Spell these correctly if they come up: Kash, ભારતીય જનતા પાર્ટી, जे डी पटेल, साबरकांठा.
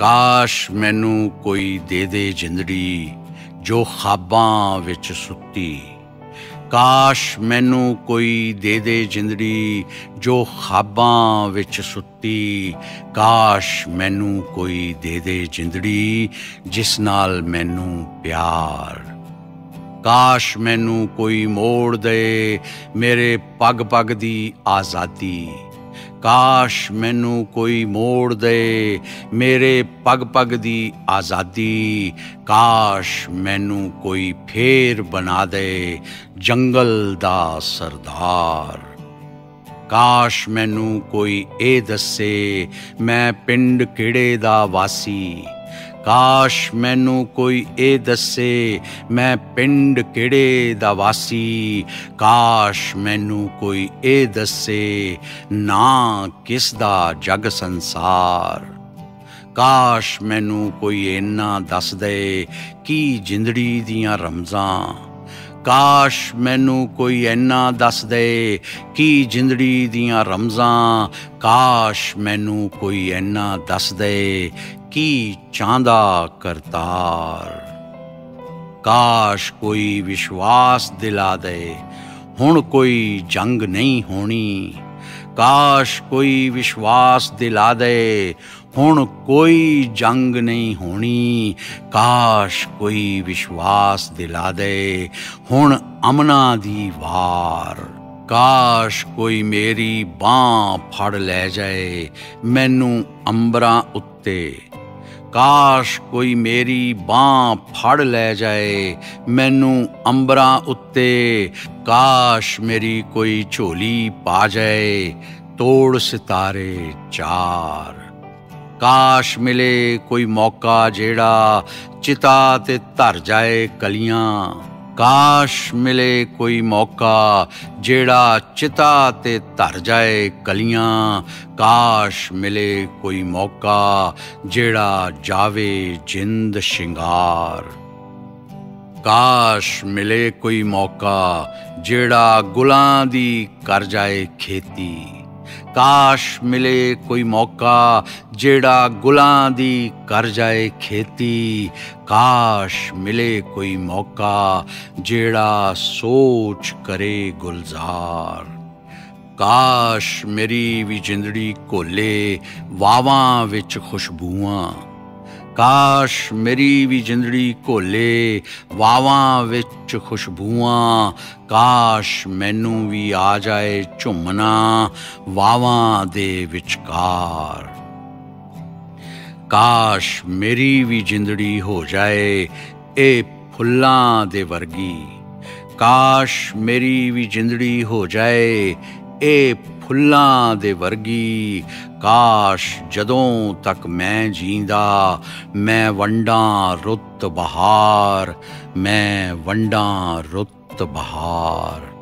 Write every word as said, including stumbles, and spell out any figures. काश मैनू कोई दे दे जिंदड़ी जो ख्वाबां विच सुत्ती। काश मैनू कोई दे दे जिंदड़ी जो ख्वाबां विच सुत्ती। काश मैनू कोई दे दे जिंदड़ी जिस नाल मैनू प्यार। काश मैनू कोई मोड़ दे मेरे पग पग दी आज़ादी। काश मैनू कोई मोड़ दे मेरे पग पग दी आज़ादी। काश मैनू कोई फेर बना दे जंगल दा सरदार। काश मैनू कोई ए दस्से मैं पिंड केड़े दा वासी। काश मैनू कोई ए दस्से मैं पिंड केड़े दा वासी। काश मैनू कोई ए दस्से ना किस दा जग संसार। काश मैनू कोई इन्ना दस दे कि जिंदड़ी दियां रमज़ां। काश मैनू कोई इन्ना दस दे कि जिंदड़ी दियां रमज़ां। काश मैनू कोई इन्ना दस दे कि चांदा करतार। काश कोई विश्वास दिला दे हुण कोई जंग नहीं होनी। काश कोई विश्वास दिला दे हुण कोई जंग नहीं होनी। काश कोई विश्वास दिला दे हुण अमना दी वार। काश कोई मेरी बांह फड़ ले जाए मैनू अंबरां उत्ते। काश कोई मेरी बांह फड़ ले जाए मैनू अंबरां उत्ते। काश मेरी कोई झोली पा जाए तोड़ सितारे चार। काश मिले कोई मौका जेड़ा चिता ते धर जाए कलियां। काश मिले कोई मौका जेड़ा चिता ते धर जाए कलियां। काश मिले कोई मौका जेड़ा जावे जिंद शिंगार। काश मिले कोई मौका जेड़ा गुलां दी कर जाए खेती। काश मिले कोई मौका जेड़ा गुलां दी कर जाए खेती। काश मिले कोई मौका जेड़ा सोच करे गुलजार। काश मेरी वी जिंदड़ी कोले वावां विच खुशबूआं। काश मेरी वी जिंदड़ी कोले वावां विच खुशबूआं। काश मैनू भी आ जाए झूमना वावां दे विचकार। काश मेरी वी जिंदड़ी हो जाए ए फुल्लां दे वर्गी। काश मेरी वी जिंदड़ी हो जाए ए फुल्लां दे वर्गी। काश जदों तक मैं जींदा मैं वंडां रुत बहार। मैं वंडां रुत बहार।